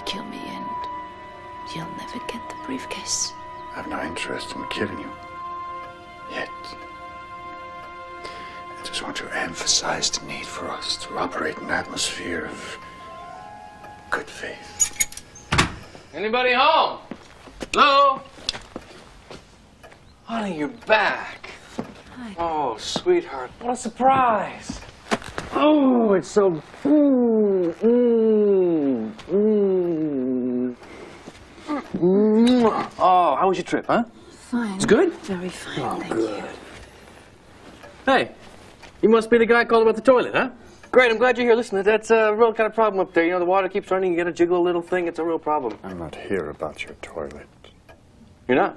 You kill me and you'll never get the briefcase. I have no interest in killing you. Yet. I just want to emphasize the need for us to operate in an atmosphere of good faith. Anybody home? Hello? Honey, you're back. Hi. Oh, sweetheart, what a surprise. Oh, it's so... Oh, how was your trip, huh? Fine. It's good? Very fine, oh, thank good. You. Hey, you must be the guy called about the toilet, huh? Great, I'm glad you're here. Listen, that's a real kind of problem up there. You know, the water keeps running, you gotta jiggle a little thing. It's a real problem. I'm not here about your toilet. You're not?